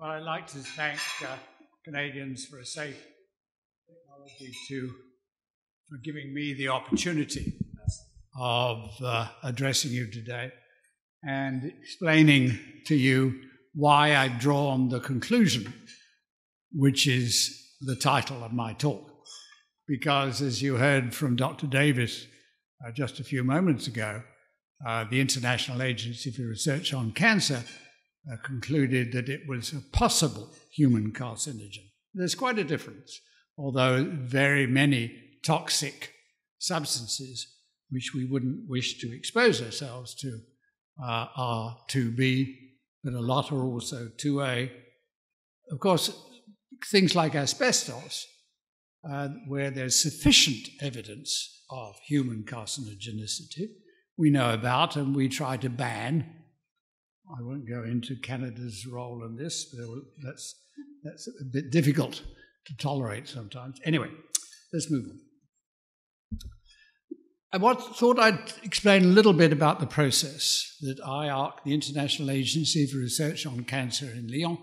Well, I'd like to thank Canadians for a Safe Technology for giving me the opportunity of addressing you today and explaining to you why I've drawn the conclusion, which is the title of my talk. Because as you heard from Dr. Davis just a few moments ago, the International Agency for Research on Cancer concluded that it was a possible human carcinogen. There's quite a difference, although very many toxic substances which we wouldn't wish to expose ourselves to are 2B, but a lot are also 2A. Of course, things like asbestos, where there's sufficient evidence of human carcinogenicity, we know about and we try to ban. I won't go into Canada's role in this, but that's a bit difficult to tolerate sometimes. Anyway, let's move on. I thought I'd explain a little bit about the process that IARC, the International Agency for Research on Cancer in Lyon,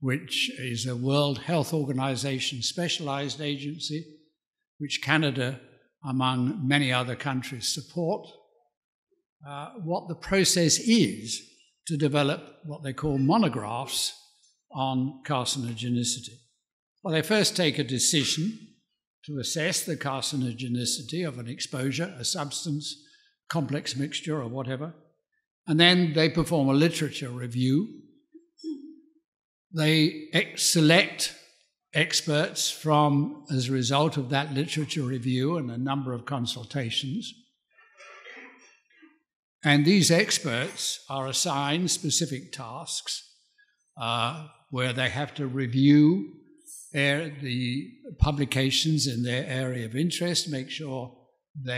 which is a World Health Organization specialized agency, which Canada, among many other countries, support. What the process is to develop what they call monographs on carcinogenicity. Well, they first take a decision to assess the carcinogenicity of an exposure, a substance, complex mixture or whatever, and then they perform a literature review. They select experts from, as a result of that literature review and a number of consultations, and these experts are assigned specific tasks where they have to review the publications in their area of interest, make sure what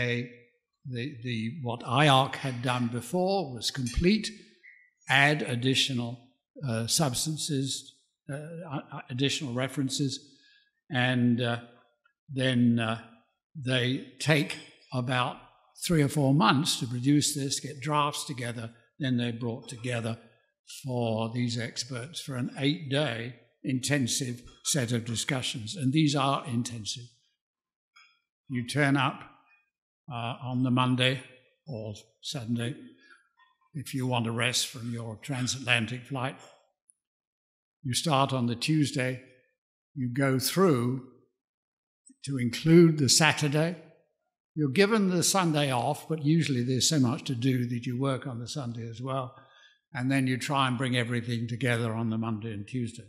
IARC had done before was complete, add additional substances, additional references, and then they take about 3 or 4 months to produce this, get drafts together, then they're brought together for these experts for an 8-day intensive set of discussions. And these are intensive. You turn up on the Monday or Sunday if you want to rest from your transatlantic flight. You start on the Tuesday. You go through to include the Saturday. You're given the Sunday off, but usually there's so much to do that you work on the Sunday as well. And then you try and bring everything together on the Monday and Tuesday.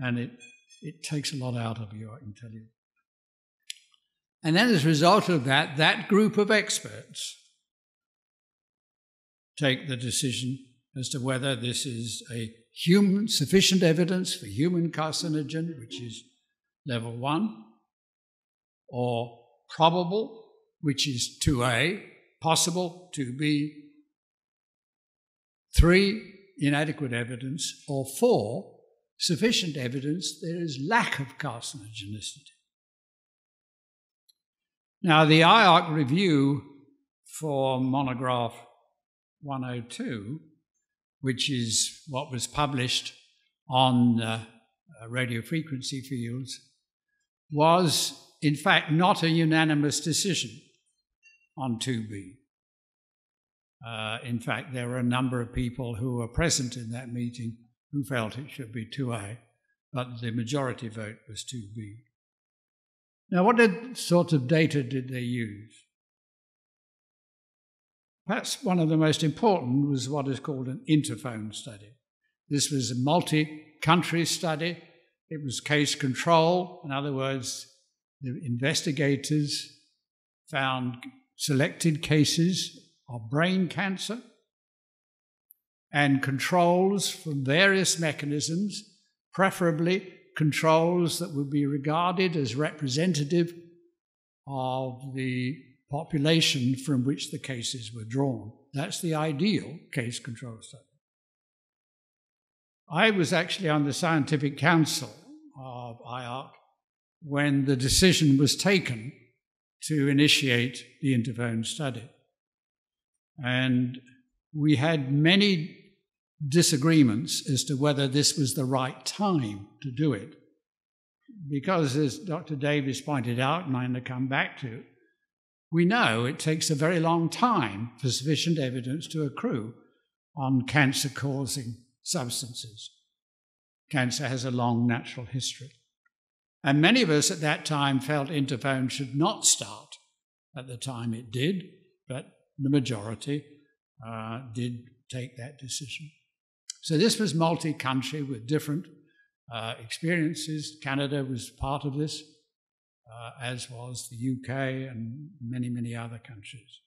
And it takes a lot out of you, I can tell you. And then as a result of that, that group of experts take the decision as to whether this is a sufficient evidence for human carcinogen, which is level 1, or probable, which is 2A, possible, 2B, 3, inadequate evidence, or 4, sufficient evidence, there is lack of carcinogenicity. Now, the IARC review for monograph 102, which is what was published on radio frequency fields, was in fact not a unanimous decision on 2B. In fact, there were a number of people who were present in that meeting who felt it should be 2A, but the majority vote was 2B. Now, what sort of data did they use? Perhaps one of the most important was what is called an Interphone study. This was a multi-country study. It was case control. In other words, the investigators found selected cases of brain cancer and controls from various mechanisms, preferably controls that would be regarded as representative of the population from which the cases were drawn. That's the ideal case control study. I was actually on the scientific council of IARC when the decision was taken to initiate the Interphone study. And we had many disagreements as to whether this was the right time to do it. Because, as Dr. Davis pointed out, and I'm going to come back to, we know it takes a very long time for sufficient evidence to accrue on cancer-causing substances. Cancer has a long natural history. And many of us at that time felt Interphone should not start at the time it did, but the majority did take that decision. So this was multi-country with different experiences. Canada was part of this, as was the UK and many, many other countries.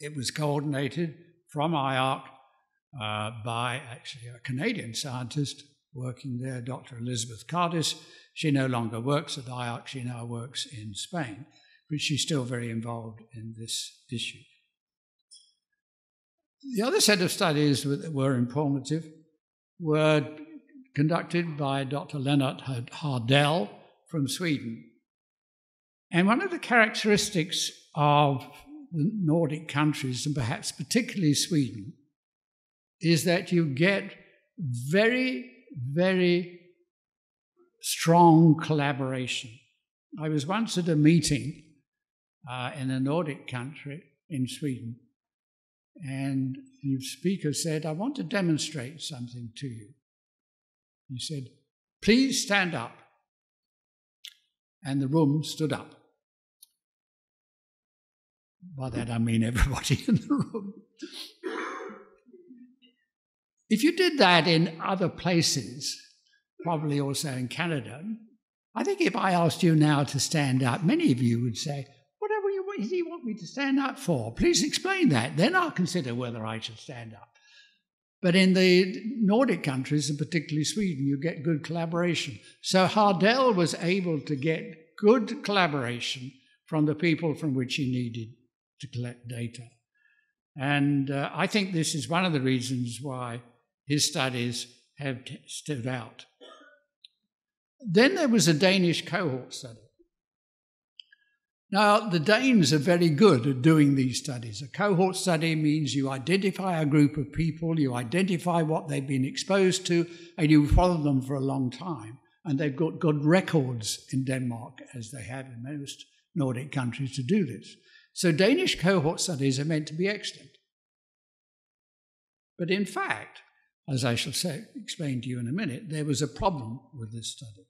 It was coordinated from IARC by actually a Canadian scientist working there, Dr. Elizabeth Cardis. She no longer works at IARC, she now works in Spain, but she's still very involved in this issue. The other set of studies that were informative were conducted by Dr. Lennart Hardell from Sweden. And one of the characteristics of the Nordic countries, and perhaps particularly Sweden, is that you get very, very strong collaboration. I was once at a meeting in a Nordic country in Sweden, and the speaker said, "I want to demonstrate something to you." He said, "Please stand up." And the room stood up. By that I mean everybody in the room. If you did that in other places, probably also in Canada, I think if I asked you now to stand up, many of you would say, "Whatever you want, you want me to stand up for? Please explain that. Then I'll consider whether I should stand up." But in the Nordic countries, and particularly Sweden, you get good collaboration. So Hardell was able to get good collaboration from the people from which he needed to collect data. And I think this is one of the reasons why his studies have stood out. Then there was a Danish cohort study. Now, the Danes are very good at doing these studies. A cohort study means you identify a group of people, you identify what they've been exposed to, and you follow them for a long time. And they've got good records in Denmark, as they have in most Nordic countries, to do this. So Danish cohort studies are meant to be excellent. But in fact, as I shall explain to you in a minute, there was a problem with this study.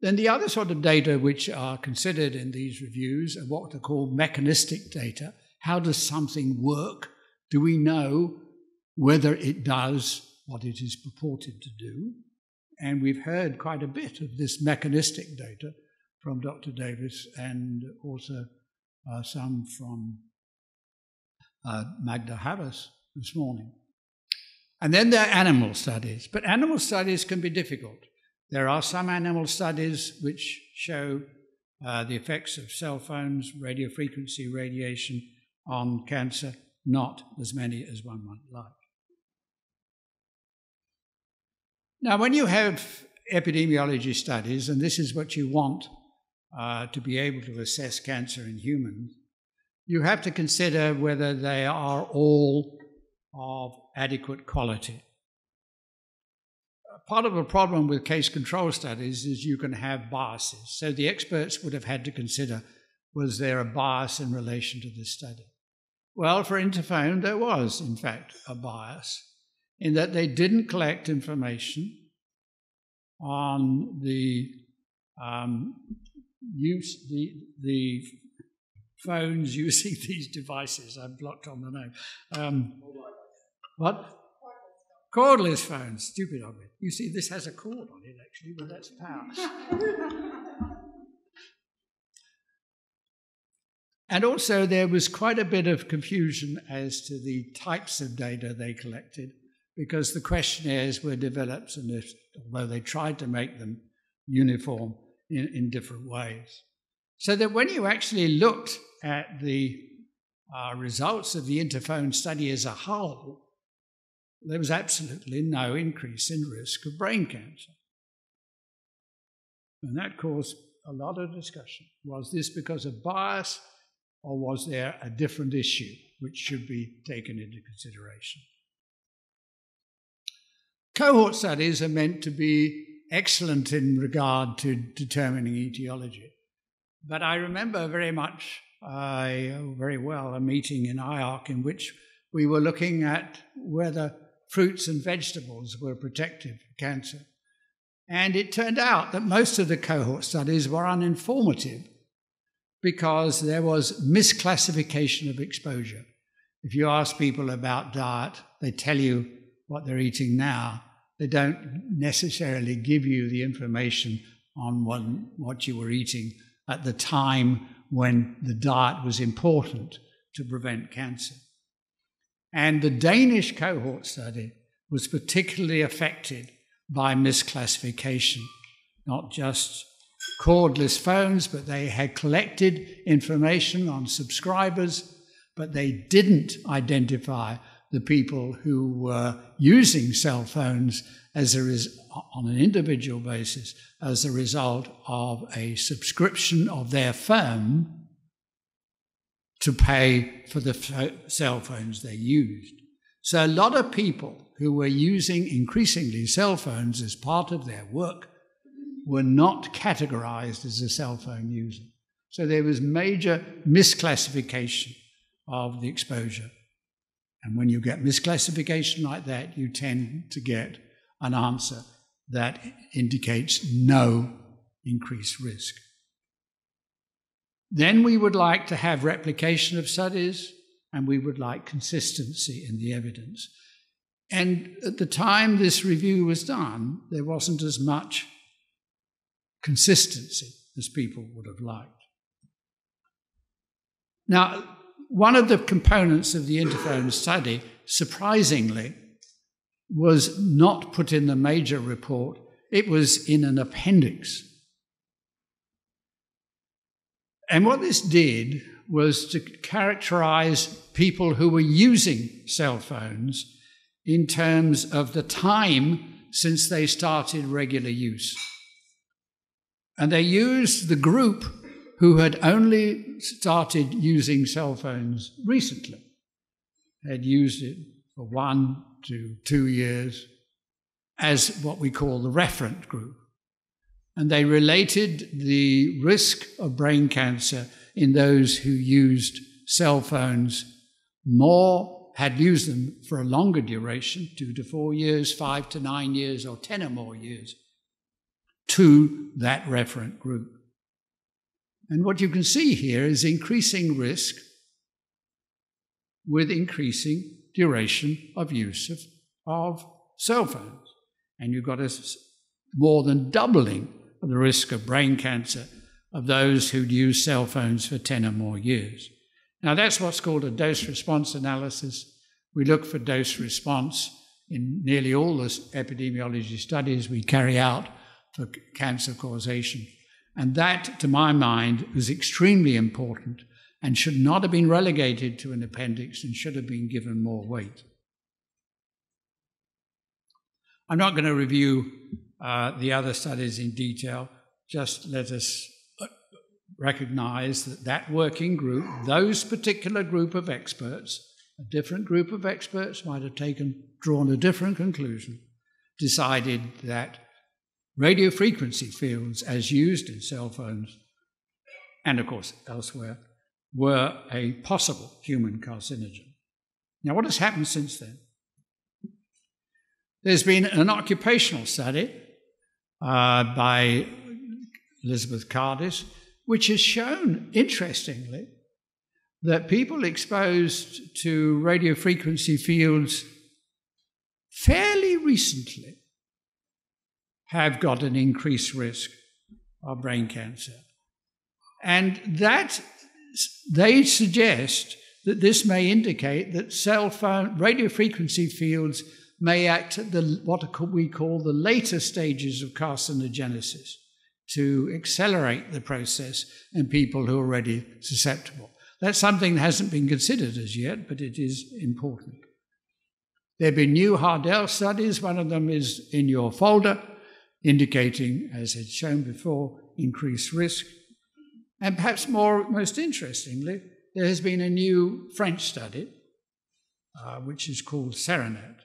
Then the other sort of data which are considered in these reviews are what are called mechanistic data. How does something work? Do we know whether it does what it is purported to do? And we've heard quite a bit of this mechanistic data from Dr. Davis and also some from Magda Havas this morning. And then there are animal studies, but animal studies can be difficult. There are some animal studies which show the effects of cell phones, radiofrequency, radiation on cancer, not as many as one might like. Now, when you have epidemiology studies, and this is what you want to be able to assess cancer in humans, you have to consider whether they are all of adequate quality. Part of the problem with case control studies is you can have biases. So the experts would have had to consider, was there a bias in relation to this study? Well, for Interphone, there was, in fact, a bias in that they didn't collect information on the use the phones using these devices. I've blocked on the name. What? Cordless phones, stupid of it. You see, this has a cord on it, actually, but that's power. And also, there was quite a bit of confusion as to the types of data they collected, because the questionnaires were developed, and although they tried to make them uniform in different ways. So that when you actually looked at the results of the Interphone study as a whole, there was absolutely no increase in risk of brain cancer. And that caused a lot of discussion. Was this because of bias, or was there a different issue which should be taken into consideration? Cohort studies are meant to be excellent in regard to determining etiology. But I remember very much, very well, a meeting in IARC in which we were looking at whether fruits and vegetables were protective for cancer. And it turned out that most of the cohort studies were uninformative because there was misclassification of exposure. If you ask people about diet, they tell you what they're eating now. They don't necessarily give you the information on what you were eating at the time when the diet was important to prevent cancer. And the Danish cohort study was particularly affected by misclassification, not just cordless phones, but they had collected information on subscribers, but they didn't identify the people who were using cell phones as on an individual basis as a result of a subscription of their firm to pay for the cell phones they used. So a lot of people who were using increasingly cell phones as part of their work were not categorized as a cell phone user. So there was major misclassification of the exposure. And when you get misclassification like that, you tend to get an answer that indicates no increased risk. Then we would like to have replication of studies, and we would like consistency in the evidence. And at the time this review was done, there wasn't as much consistency as people would have liked. Now, one of the components of the Interphone study, surprisingly, was not put in the major report. It was in an appendix. And what this did was to characterize people who were using cell phones in terms of the time since they started regular use. And they used the group who had only started using cell phones recently. They had used it for 1 to 2 years as what we call the referent group. And they related the risk of brain cancer in those who used cell phones more, had used them for a longer duration, 2 to 4 years, 5 to 9 years, or 10 or more years, to that referent group. And what you can see here is increasing risk with increasing duration of use of cell phones. And you've got a more than doubling of the risk of brain cancer of those who'd used cell phones for 10 or more years. Now, that's what's called a dose-response analysis. We look for dose response in nearly all the epidemiology studies we carry out for cancer causation. And that, to my mind, was extremely important and should not have been relegated to an appendix and should have been given more weight. I'm not going to review the other studies in detail. Just let us recognize that that working group, those particular group of experts, a different group of experts might have drawn a different conclusion, decided that radio frequency fields as used in cell phones and, of course, elsewhere, were a possible human carcinogen. Now, what has happened since then? There's been an occupational study by Elizabeth Cardis, which has shown, interestingly, that people exposed to radio frequency fields fairly recently have got an increased risk of brain cancer. And that they suggest that this may indicate that cell phone radio frequency fields may act at what we call the later stages of carcinogenesis to accelerate the process in people who are already susceptible. That's something that hasn't been considered as yet, but it is important. There have been new Hardell studies. One of them is in your folder, indicating, as it's shown before, increased risk. And perhaps most interestingly, there has been a new French study, which is called Serenade.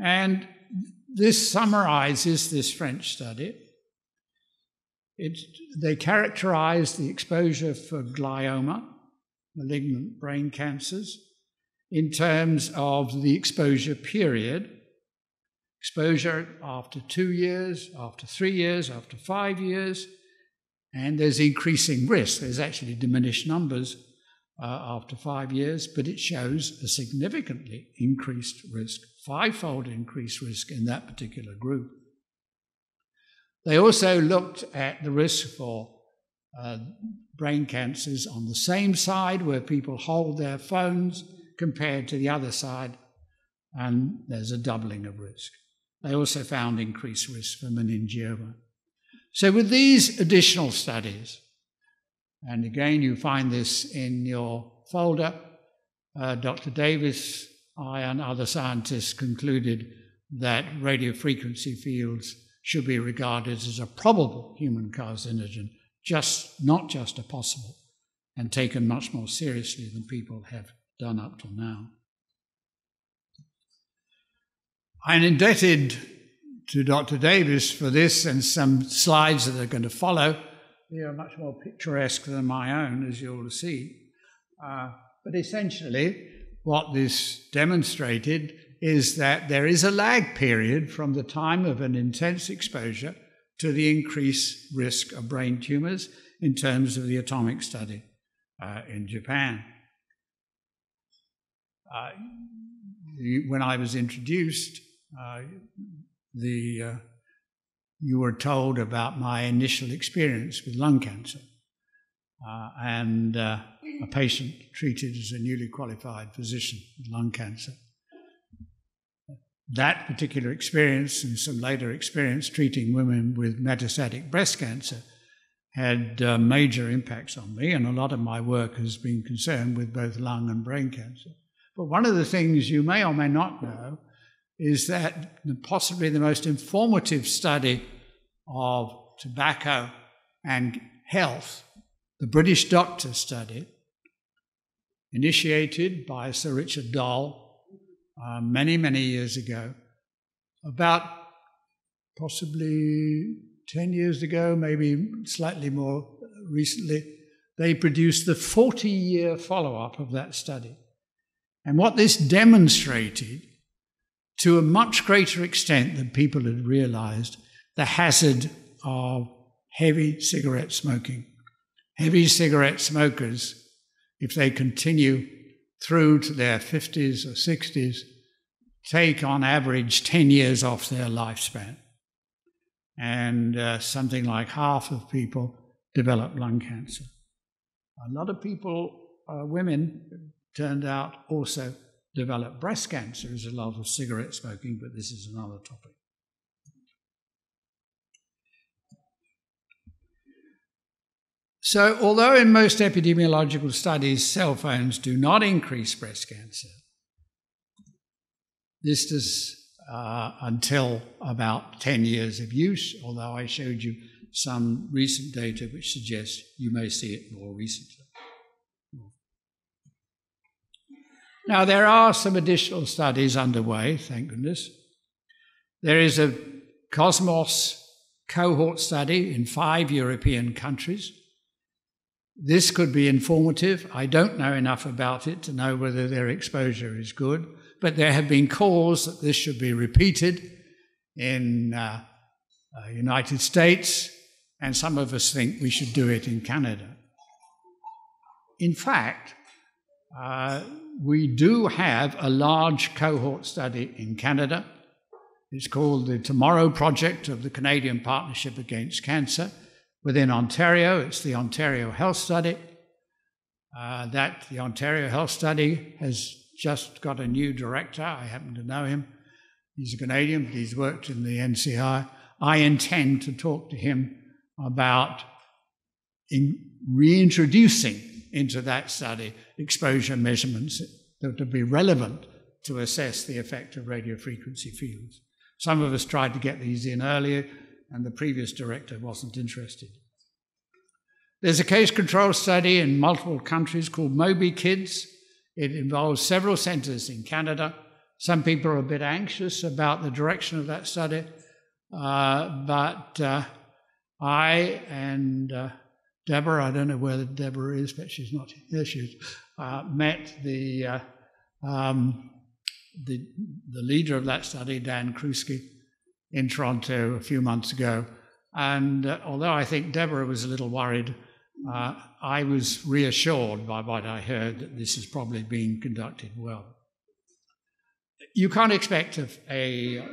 And this summarizes this French study. They characterized the exposure for glioma, malignant brain cancers, in terms of the exposure period, exposure after 2 years, after 3 years, after 5 years, and there's increasing risk. There's actually diminished numbers after 5 years, but it shows a significantly increased risk, fivefold increased risk in that particular group. They also looked at the risk for brain cancers on the same side where people hold their phones compared to the other side, and there's a doubling of risk. They also found increased risk for meningioma. So with these additional studies, and again you find this in your folder, Dr. Davis, I, and other scientists concluded that radiofrequency fields should be regarded as a probable human carcinogen, not just a possible, and taken much more seriously than people have done up till now. I'm indebted to Dr. Davis for this and some slides that are going to follow. They are much more picturesque than my own, as you'll see. But essentially, what this demonstrated is that there is a lag period from the time of an intense exposure to the increased risk of brain tumours in terms of the atomic study in Japan. When I was introduced, you were told about my initial experience with lung cancer and a patient treated as a newly qualified physician with lung cancer. That particular experience and some later experience treating women with metastatic breast cancer had major impacts on me, and a lot of my work has been concerned with both lung and brain cancer. But one of the things you may or may not know is that possibly the most informative study of tobacco and health, the British Doctor Study, initiated by Sir Richard Doll, many, many years ago, about possibly 10 years ago, maybe slightly more recently, they produced the 40-year follow-up of that study. And what this demonstrated, to a much greater extent than people had realized, the hazard of heavy cigarette smoking. Heavy cigarette smokers, if they continue through to their 50s or 60s, take on average 10 years off their lifespan. And something like half of people develop lung cancer. A lot of people, women, it turned out, also develop breast cancer as a lot of cigarette smoking, but this is another topic. So, although in most epidemiological studies cell phones do not increase breast cancer, this does until about 10 years of use, although I showed you some recent data which suggests you may see it more recently. Now, there are some additional studies underway, thank goodness. There is a COSMOS cohort study in 5 European countries. This could be informative. I don't know enough about it to know whether their exposure is good, but there have been calls that this should be repeated in United States, and some of us think we should do it in Canada. In fact, we do have a large cohort study in Canada. It's called the Tomorrow Project of the Canadian Partnership Against Cancer. Within Ontario, it's the Ontario Health Study. The Ontario Health Study has just got a new director. I happen to know him. He's a Canadian, but he's worked in the NCI. I intend to talk to him about reintroducing into that study exposure measurements that would be relevant to assess the effect of radiofrequency fields. Some of us tried to get these in earlier, and the previous director wasn't interested. There's a case control study in multiple countries called MOBI-KIDS. It involves several centres in Canada, Some people are a bit anxious about the direction of that study, but I and Deborah, I don't know where Deborah is, but she's not here, she's met the leader of that study, Dan Krewski, in Toronto a few months ago. And although I think Deborah was a little worried, I was reassured by what I heard that this is probably being conducted well. You can't expect a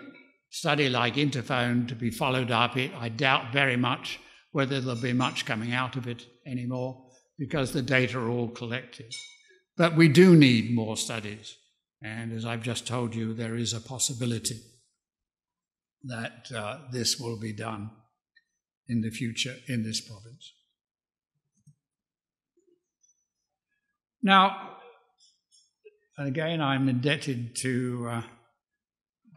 study like Interphone to be followed up. I doubt very much whether there'll be much coming out of it anymore because the data are all collected. But we do need more studies. And as I've just told you, there is a possibility that this will be done in the future in this province. Now, again, I'm indebted to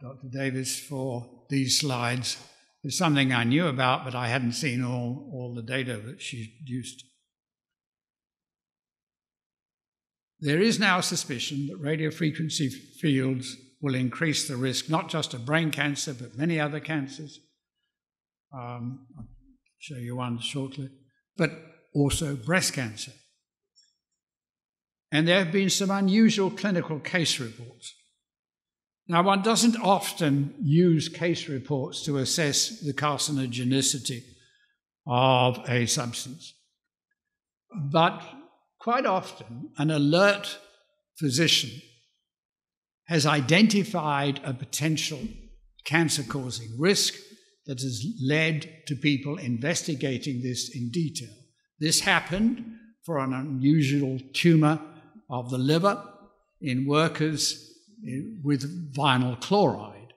Dr. Davis for these slides. It's something I knew about, but I hadn't seen all the data that she produced. There is now suspicion that radiofrequency fields will increase the risk, not just of brain cancer, but many other cancers. I'll show you one shortly, but also breast cancer. And there have been some unusual clinical case reports. Now, one doesn't often use case reports to assess the carcinogenicity of a substance, but quite often, an alert physician has identified a potential cancer-causing risk that has led to people investigating this in detail. This happened for an unusual tumor of the liver in workers with vinyl chloride.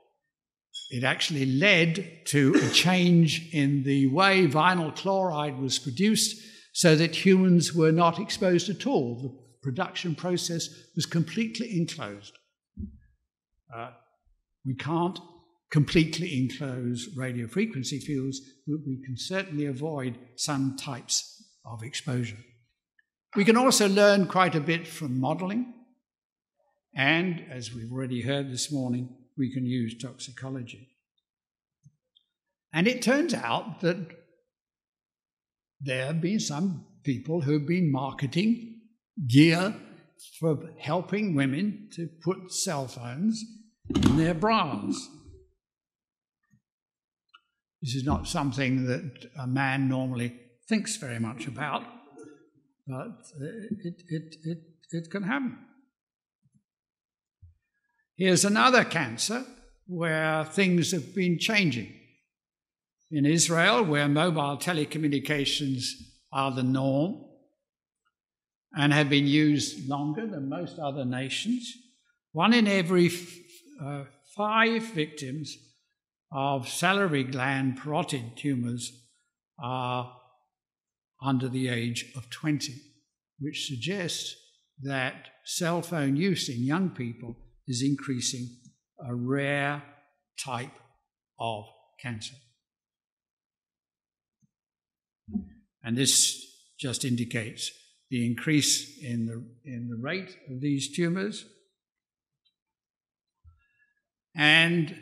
It actually led to a change in the way vinyl chloride was produced, so that humans were not exposed at all. The production process was completely enclosed. We can't completely enclose radio frequency fields, but we can certainly avoid some types of exposure. We can also learn quite a bit from modeling. And as we've already heard this morning, we can use toxicology. And it turns out that there have been some people who've been marketing gear for helping women to put cell phones in their bras. This is not something that a man normally thinks very much about, but it can happen. Here's another cancer where things have been changing. In Israel, where mobile telecommunications are the norm and have been used longer than most other nations, 1 in every 5 victims of salivary gland parotid tumours are under the age of 20, which suggests that cell phone use in young people is increasing a rare type of cancer. And this just indicates the increase in the rate of these tumours. And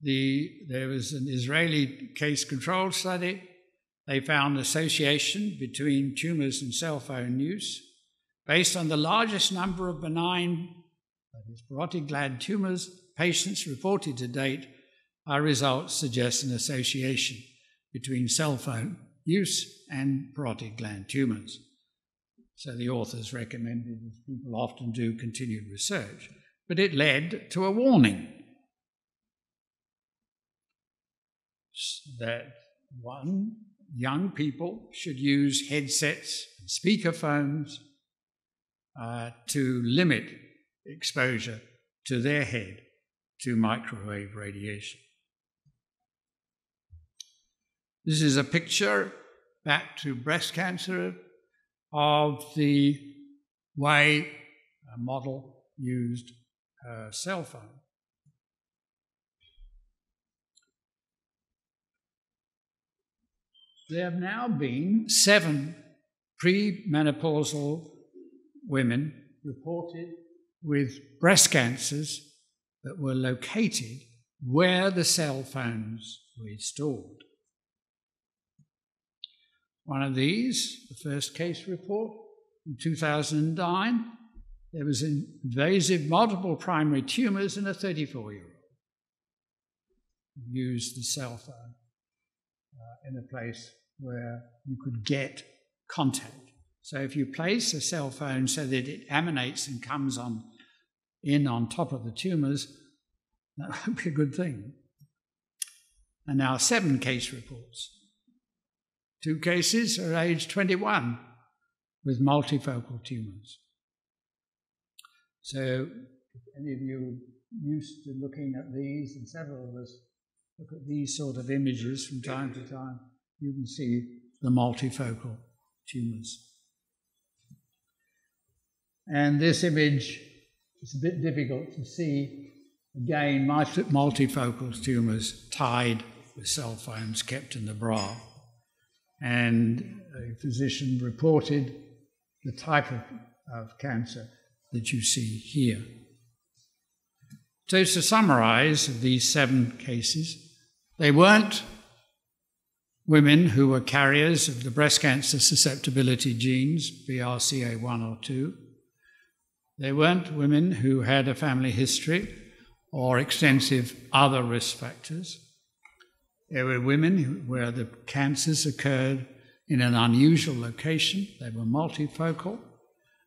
there was an Israeli case control study. They found an association between tumours and cell phone use based on the largest number of benign, that is, parotid gland tumours patients reported to date. Our results suggest an association between cell phone use and parotid gland tumours. So the authors recommended, as people often do, continued research, but it led to a warning that one, young people should use headsets, speakerphones to limit exposure to their head to microwave radiation. This is a picture, back to breast cancer, of the way a model used her cell phone. There have now been 7 premenopausal women reported with breast cancers that were located where the cell phones were stored. One of these, the first case report in 2009, there was invasive multiple primary tumours in a 34-year-old who used the cell phone in a place where you could get contact. So if you place a cell phone so that it emanates and comes on in on top of the tumours, that would be a good thing. And now 7 case reports. 2 cases are age 21 with multifocal tumours. So if any of you are used to looking at these, and several of us look at these sort of images from time to time, you can see the multifocal tumours. And this image, it's a bit difficult to see. Again, multifocal tumours tied with cell phones kept in the bra. And a physician reported the type of cancer that you see here. So to summarise of these 7 cases, they weren't women who were carriers of the breast cancer susceptibility genes, BRCA1 or 2. They weren't women who had a family history or extensive other risk factors. There were women where the cancers occurred in an unusual location. They were multifocal,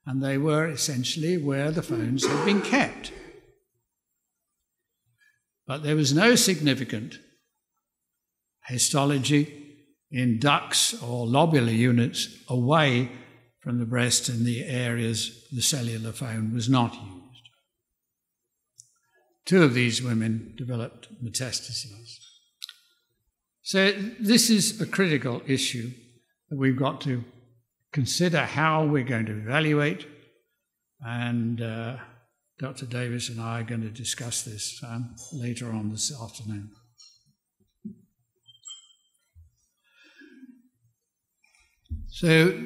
and they were essentially where the phones had been kept. But there was no significant histology in ducts or lobular units away from the breast in the areas the cellular phone was not used. 2 of these women developed metastases. So this is a critical issue that we've got to consider how we're going to evaluate, and Dr. Davis and I are going to discuss this later on this afternoon. So,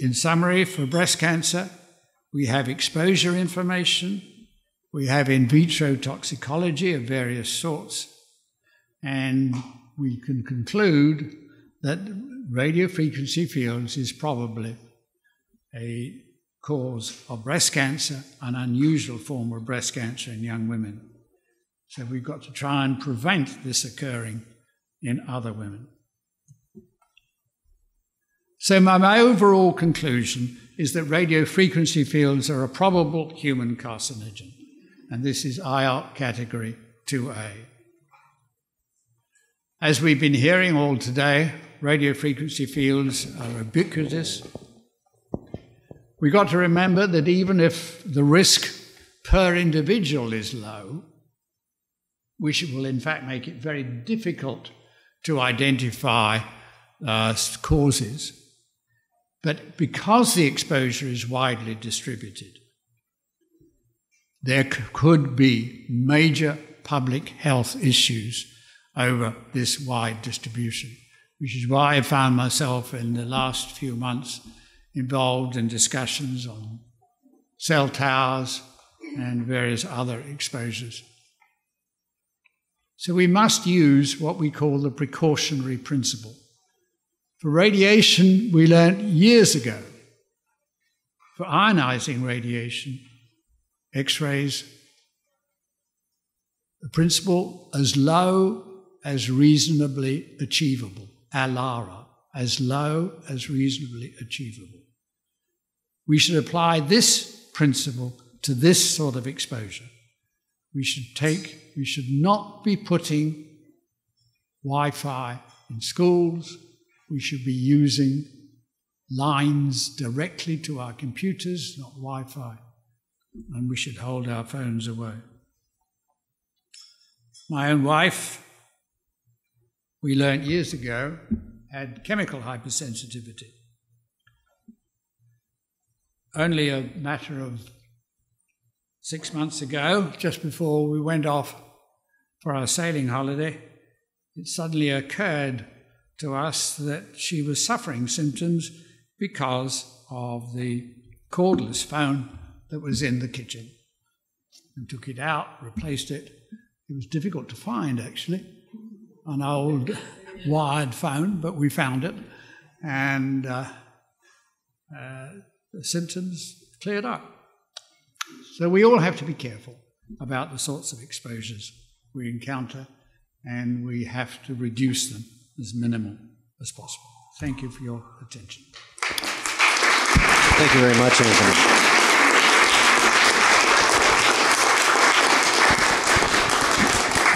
in summary, for breast cancer, we have exposure information, we have in vitro toxicology of various sorts, and we can conclude that radiofrequency fields is probably a cause of breast cancer, an unusual form of breast cancer in young women. So we've got to try and prevent this occurring in other women. So my overall conclusion is that radiofrequency fields are a probable human carcinogen, and this is IARC category 2A. As we've been hearing all today, radiofrequency fields are ubiquitous. We've got to remember that even if the risk per individual is low, which will in fact make it very difficult to identify causes, but because the exposure is widely distributed, there could be major public health issues over this wide distribution, which is why I found myself in the last few months involved in discussions on cell towers and various other exposures. So we must use what we call the precautionary principle. For radiation, we learnt years ago. For ionising radiation, X-rays, the principle as low as reasonably achievable, ALARA, as low as reasonably achievable. We should apply this principle to this sort of exposure. We should not be putting Wi-Fi in schools. We should be using lines directly to our computers, not Wi-Fi, and we should hold our phones away. My own wife, we learnt years ago, had chemical hypersensitivity. Only a matter of 6 months ago, just before we went off for our sailing holiday, it suddenly occurred to us that she was suffering symptoms because of the cordless phone that was in the kitchen. and took it out, replaced it. It was difficult to find, actually, an old wired phone, but we found it, and the symptoms cleared up. So we all have to be careful about the sorts of exposures we encounter, and we have to reduce them as minimal as possible. Thank you for your attention. Thank you very much, Anthony.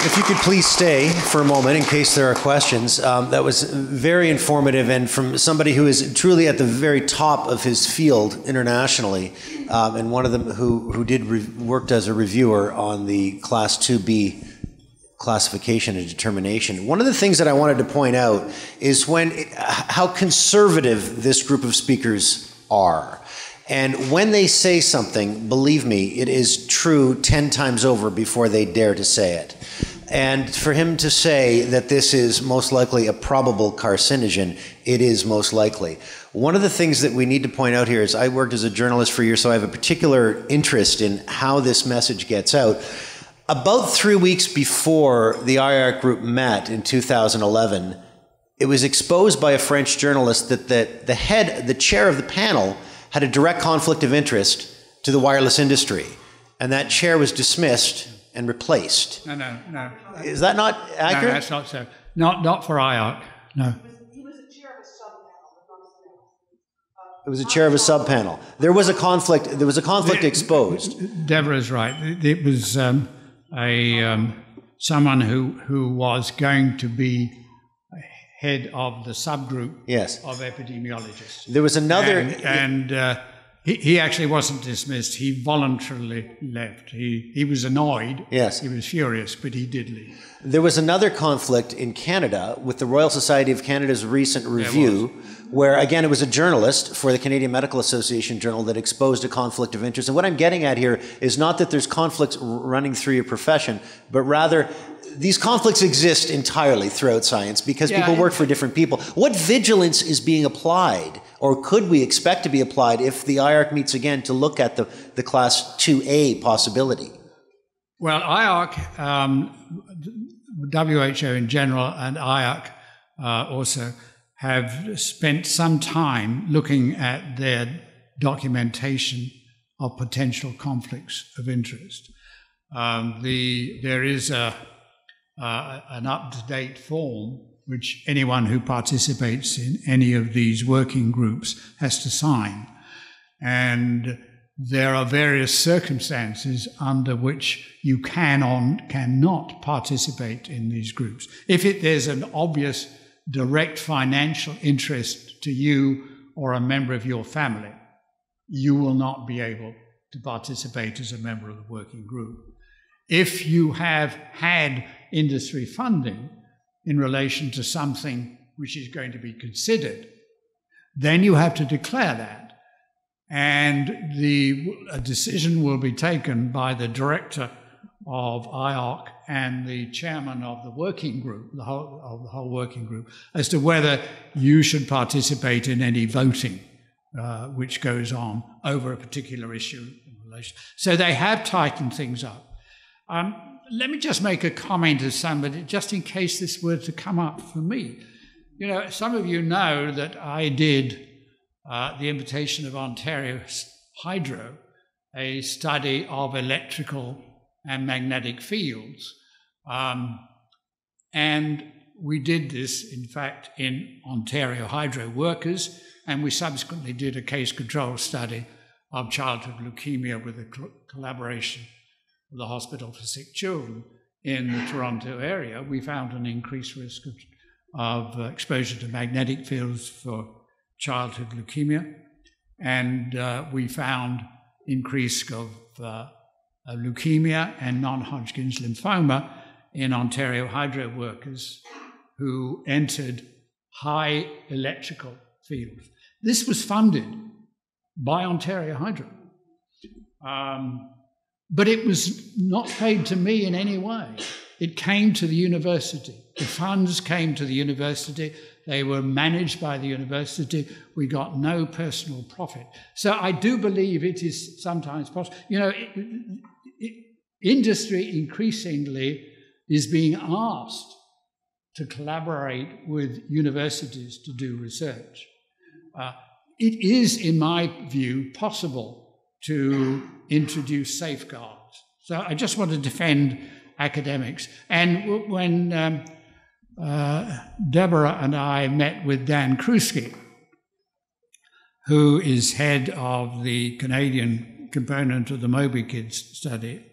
If you could please stay for a moment in case there are questions. That was very informative, and from somebody who is truly at the very top of his field internationally, and one of them who worked as a reviewer on the Class 2B classification and determination. One of the things that I wanted to point out is how conservative this group of speakers are. And when they say something, believe me, it is true 10 times over before they dare to say it. And for him to say that this is most likely a probable carcinogen, it is most likely. One of the things that we need to point out here is I worked as a journalist for years, so I have a particular interest in how this message gets out. About 3 weeks before the IARC group met in 2011, it was exposed by a French journalist that the chair of the panel had a direct conflict of interest to the wireless industry. And that chair was dismissed and replaced. No, no, no. Is that not accurate? No, that's not so. Not for IARC, no. He was a chair of a sub-panel. It was a chair of a sub-panel. There was a conflict exposed. Deborah's right. It was someone who was going to be head of the subgroup of epidemiologists. There was another... And he actually wasn't dismissed. He voluntarily left. He was annoyed. Yes. He was furious, but he did leave. There was another conflict in Canada with the Royal Society of Canada's recent review where, again, it was a journalist for the Canadian Medical Association Journal that exposed a conflict of interest. And what I'm getting at here is not that there's conflicts running through your profession, but rather... these conflicts exist entirely throughout science because people work for different people. What vigilance is being applied, or could we expect to be applied if the IARC meets again to look at the Class 2A possibility? Well, IARC, WHO in general, and IARC also have spent some time looking at their documentation of potential conflicts of interest. There is an up-to-date form which anyone who participates in any of these working groups has to sign. And there are various circumstances under which you can or cannot participate in these groups. If there's an obvious direct financial interest to you or a member of your family, you will not be able to participate as a member of the working group. If you have had industry funding in relation to something which is going to be considered, then you have to declare that. And a decision will be taken by the director of IARC and the chairman of the working group, the whole working group, as to whether you should participate in any voting which goes on over a particular issue in relation. So they have tightened things up. Let me just make a comment as somebody, just in case this were to come up for me. You know, some of you know that I did, the invitation of Ontario Hydro, a study of electrical and magnetic fields. And we did this, in fact, in Ontario Hydro workers, and we subsequently did a case control study of childhood leukemia with a collaboration the Hospital for Sick Children in the Toronto area. We found an increased risk of exposure to magnetic fields for childhood leukemia, and we found increased risk of leukemia and non-Hodgkin's lymphoma in Ontario Hydro workers who entered high electrical fields. This was funded by Ontario Hydro. But it was not paid to me in any way. It came to the university. The funds came to the university. They were managed by the university. We got no personal profit. So I do believe it is sometimes possible. You know, Industry increasingly is being asked to collaborate with universities to do research. It is, in my view, possible to introduce safeguards. So I just want to defend academics. And when Deborah and I met with Dan Krewski, who is head of the Canadian component of the MOBI-KIDS study,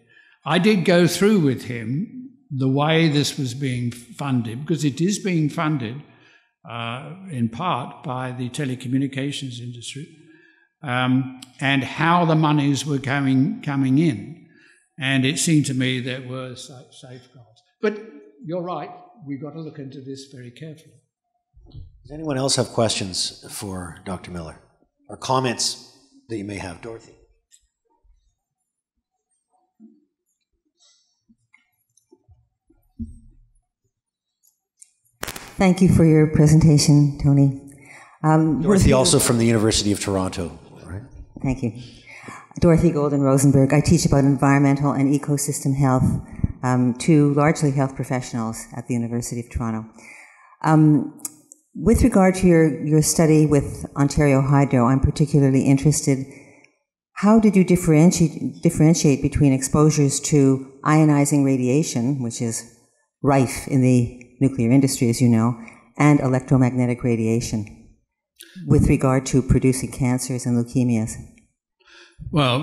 I did go through with him the way this was being funded, because it is being funded in part by the telecommunications industry, and how the monies were coming in. And it seemed to me there were such safeguards. But you're right, we've got to look into this very carefully. Does anyone else have questions for Dr. Miller? Or comments that you may have? Dorothy. Thank you for your presentation, Tony. Dorothy, also from the University of Toronto. Right? Thank you. Dorothy Golden Rosenberg. I teach about environmental and ecosystem health to largely health professionals at the University of Toronto. With regard to your study with Ontario Hydro, I'm particularly interested. How did you differentiate between exposures to ionizing radiation, which is rife in the nuclear industry, as you know, and electromagnetic radiation with regard to producing cancers and leukemias? Well,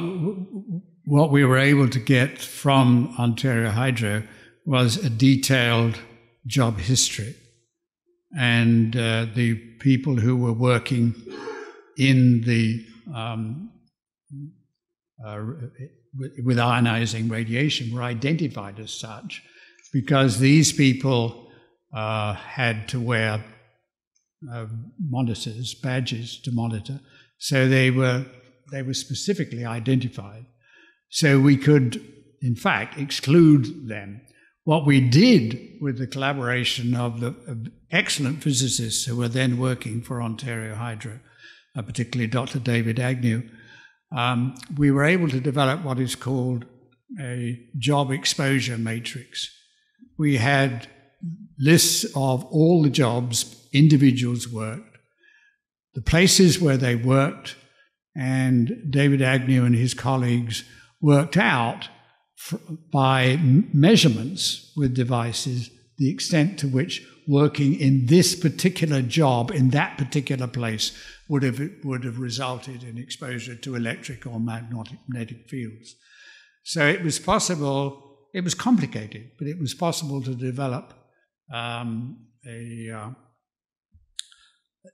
what we were able to get from Ontario Hydro was a detailed job history. And the people who were working in the with ionizing radiation were identified as such, because these people had to wear monitors, badges to monitor, so they were specifically identified. So we could, in fact, exclude them. What we did with the collaboration of the excellent physicists who were then working for Ontario Hydro, particularly Dr. David Agnew, we were able to develop what is called a job exposure matrix. We had lists of all the jobs individuals worked, the places where they worked, and David Agnew and his colleagues worked out by measurements with devices the extent to which working in this particular job in that particular place would have resulted in exposure to electric or magnetic fields. So it was possible, it was complicated, but it was possible to develop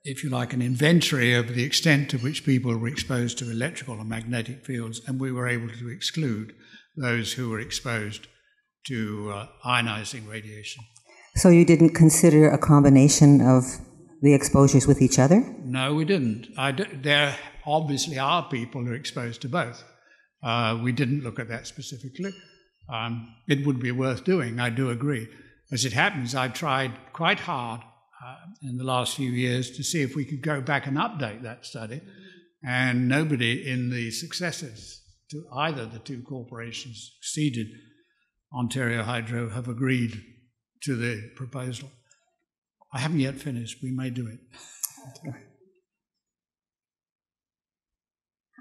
if you like, an inventory of the extent to which people were exposed to electrical and magnetic fields, and we were able to exclude those who were exposed to ionizing radiation. So you didn't consider a combination of the exposures with each other? No, we didn't. There obviously are people who are exposed to both. We didn't look at that specifically. It would be worth doing, I do agree. As it happens, I've tried quite hard in the last few years to see if we could go back and update that study, and nobody in the successors to either the two corporations succeeded Ontario Hydro have agreed to the proposal. I haven't yet finished. We may do it.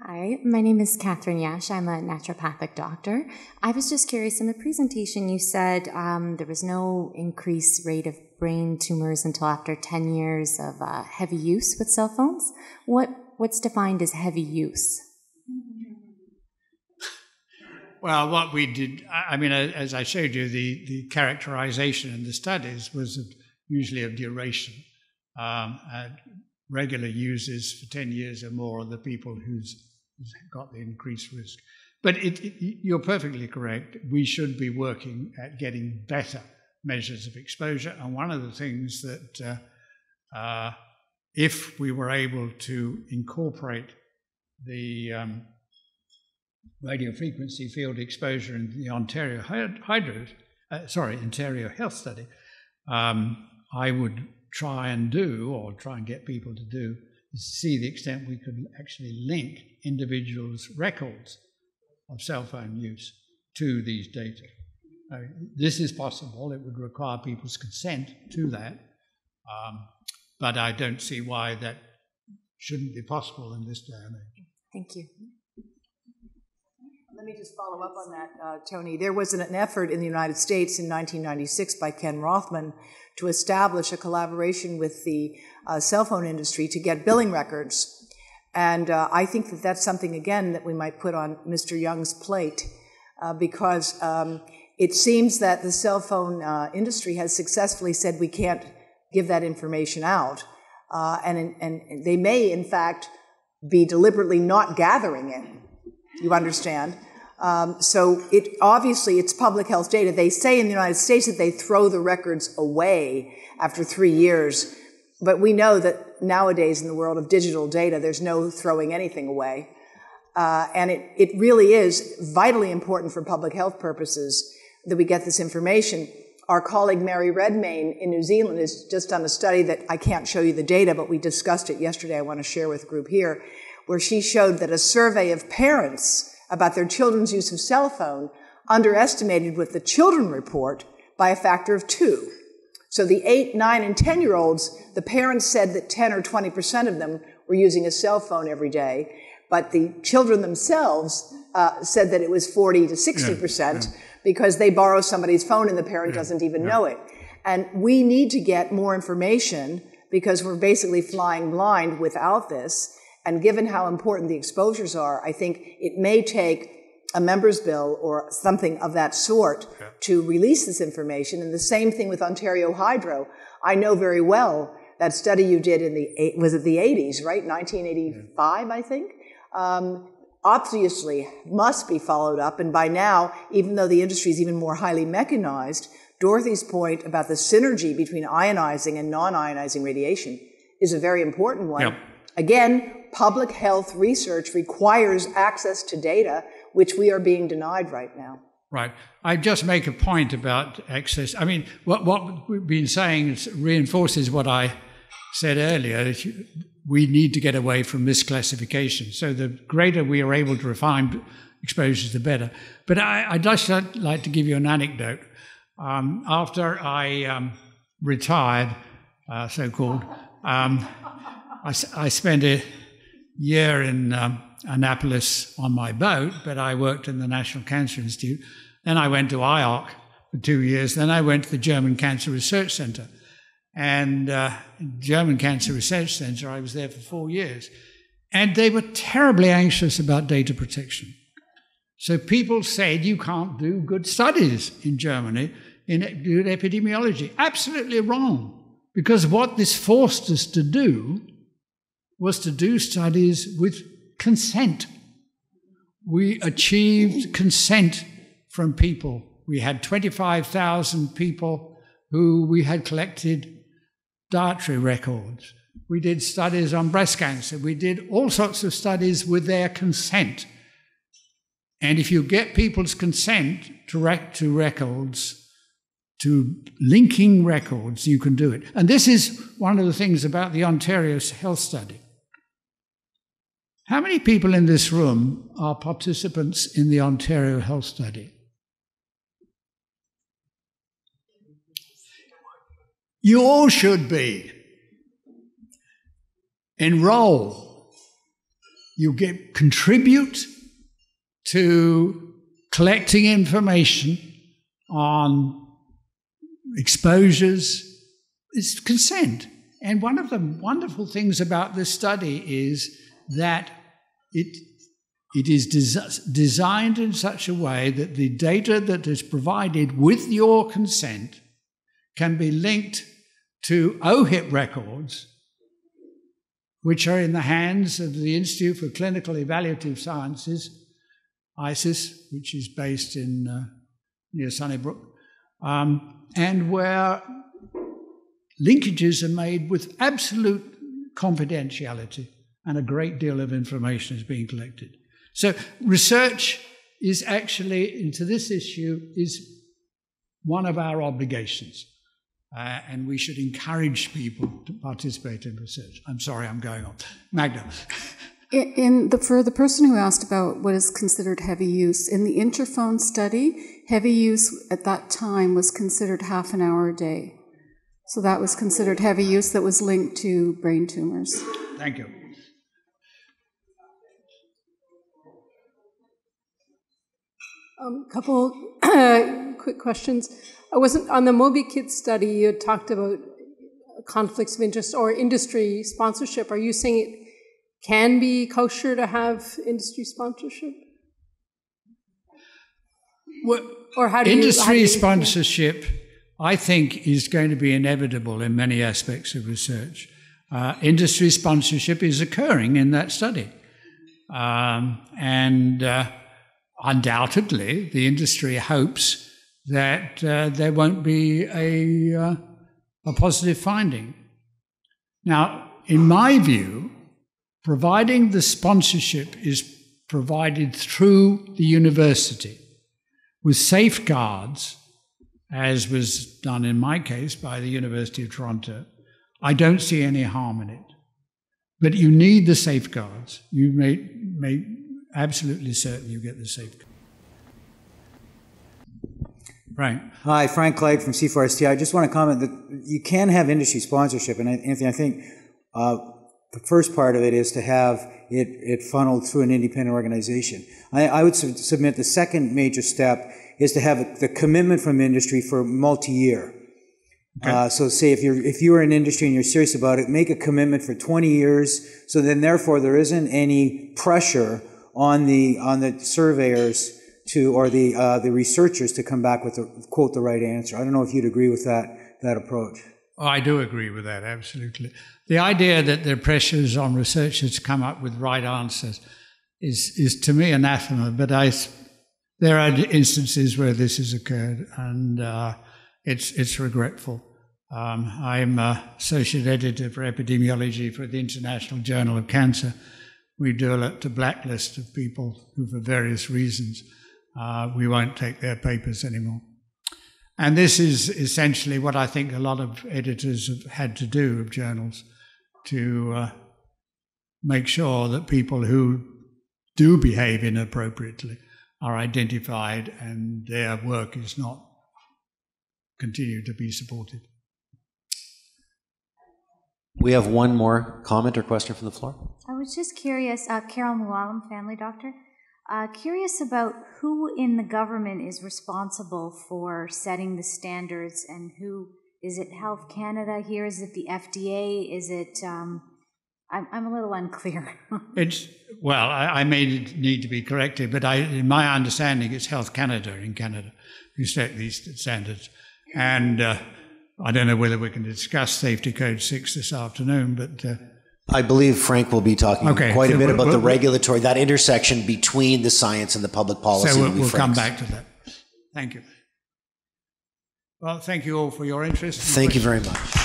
Hi, my name is Catherine Yash. I'm a naturopathic doctor. I was just curious, in the presentation you said there was no increased rate of brain tumors until after 10 years of heavy use with cell phones. What's defined as heavy use? Well, what we did, I mean, as I showed you, the characterization in the studies was usually of duration. Regular users for 10 years or more are the people who's got the increased risk. But you're perfectly correct. We should be working at getting better measures of exposure. And one of the things that, if we were able to incorporate the radio frequency field exposure in the Ontario Health Study, I would try and get people to do, is to see the extent we could actually link individuals' records of cell phone use to these data. This is possible. It would require people's consent to that, but I don't see why that shouldn't be possible in this day and age. Thank you. Let me just follow up on that, Tony. There was an effort in the United States in 1996 by Ken Rothman to establish a collaboration with the cell phone industry to get billing records. And I think that that's something, again, that we might put on Mr. Young's plate because it seems that the cell phone industry has successfully said we can't give that information out. And they may, in fact, be deliberately not gathering it, you understand. So it obviously it's public health data. They say in the United States that they throw the records away after 3 years, but we know that nowadays in the world of digital data, there's no throwing anything away. And it really is vitally important for public health purposes that we get this information. Our colleague Mary Redmayne in New Zealand has just done a study that I can't show you the data, but we discussed it yesterday. I want to share with the group here, where she showed that a survey of parents about their children's use of cell phone underestimated what the children report by a factor of 2. So the 8, 9, and 10-year-olds, the parents said that 10 or 20% of them were using a cell phone every day, but the children themselves said that it was 40 to 60%. Yeah, yeah. Because they borrow somebody's phone and the parent doesn't even know it. And we need to get more information because we're basically flying blind without this. And given how important the exposures are, I think it may take a member's bill or something of that sort to release this information. And the same thing with Ontario Hydro. I know very well that study you did in the, was it the 80s, right? 1985, I think? Obviously must be followed up, and by now, even though the industry is even more highly mechanized, Dorothy's point about the synergy between ionizing and non-ionizing radiation is a very important one. Yep. Again, public health research requires access to data, which we are being denied right now. Right. I just make a point about access. I mean, what we've been saying reinforces what I said earlier. We need to get away from misclassification. So the greater we are able to refine exposures, the better. But I'd just like to give you an anecdote. After I retired, so-called, I spent a year in Annapolis on my boat, but I worked in the National Cancer Institute. Then I went to IARC for 2 years. Then I went to the German Cancer Research Center. And German Cancer Research Center, I was there for 4 years. And they were terribly anxious about data protection. So people said, you can't do good studies in Germany in epidemiology. Absolutely wrong. Because what this forced us to do was to do studies with consent. We achieved consent from people. We had 25,000 people who we had collected dietary records. We did studies on breast cancer. We did all sorts of studies with their consent. And if you get people's consent to records, to linking records, you can do it. And this is one of the things about the Ontario Health Study. How many people in this room are participants in the Ontario Health Study? You all should be. Enroll. You contribute to collecting information on exposures. It's consent. And one of the wonderful things about this study is that it is designed in such a way that the data that is provided with your consent can be linked to OHIP records, which are in the hands of the Institute for Clinical Evaluative Sciences, ICES, which is based in near Sunnybrook, and where linkages are made with absolute confidentiality and a great deal of information is being collected. So research is actually, into this issue, is one of our obligations. And we should encourage people to participate in research. I'm sorry, I'm going on. Magda. For the person who asked about what is considered heavy use, in the Interphone study, heavy use at that time was considered half an hour a day. So that was considered heavy use that was linked to brain tumors. Thank you. Couple quick questions. I wasn't on the MOBI-KIDS study. You had talked about conflicts of interest or industry sponsorship. Are you saying it can be kosher to have industry sponsorship? Well, or how do industry sponsorship, I think, is going to be inevitable in many aspects of research. Industry sponsorship is occurring in that study. Undoubtedly, the industry hopes that there won't be a positive finding. Now, in my view, providing the sponsorship is provided through the university with safeguards, as was done in my case by the University of Toronto, I don't see any harm in it. But you need the safeguards. You may absolutely certain you get the safeguards. Frank. Hi, Frank Clegg from C4ST. I just want to comment that you can have industry sponsorship, and Anthony, I think the first part of it is to have it funneled through an independent organization. I would submit the second major step is to have the commitment from industry for multi-year. Okay. So say if you're in industry and you're serious about it, make a commitment for 20 years, so then therefore there isn't any pressure on the surveyors to, or the researchers to come back with quote the right answer. I don't know if you'd agree with that approach. Oh, I do agree with that, absolutely. The idea that there are pressures on researchers to come up with right answers is to me anathema, but there are instances where this has occurred, and it's regretful. I'm associate editor for epidemiology for the International Journal of Cancer. We developed a blacklist of people who, for various reasons, we won't take their papers anymore. And this is essentially what I think a lot of editors have had to do of journals, to make sure that people who do behave inappropriately are identified and their work is not continued to be supported. We have one more comment or question from the floor. I was just curious, Carol Mualim, family doctor, curious about who in the government is responsible for setting the standards, and who is it? Health Canada here? Is it the FDA? Is it? I'm a little unclear. I may need to be corrected, but in my understanding, it's Health Canada in Canada who set these standards, and. I don't know whether we can discuss Safety Code 6 this afternoon, but... I believe Frank will be talking quite a bit about the regulatory, that intersection between the science and the public policy. So we'll come back to that. Thank you. Well, thank you all for your interest. Thank you very much.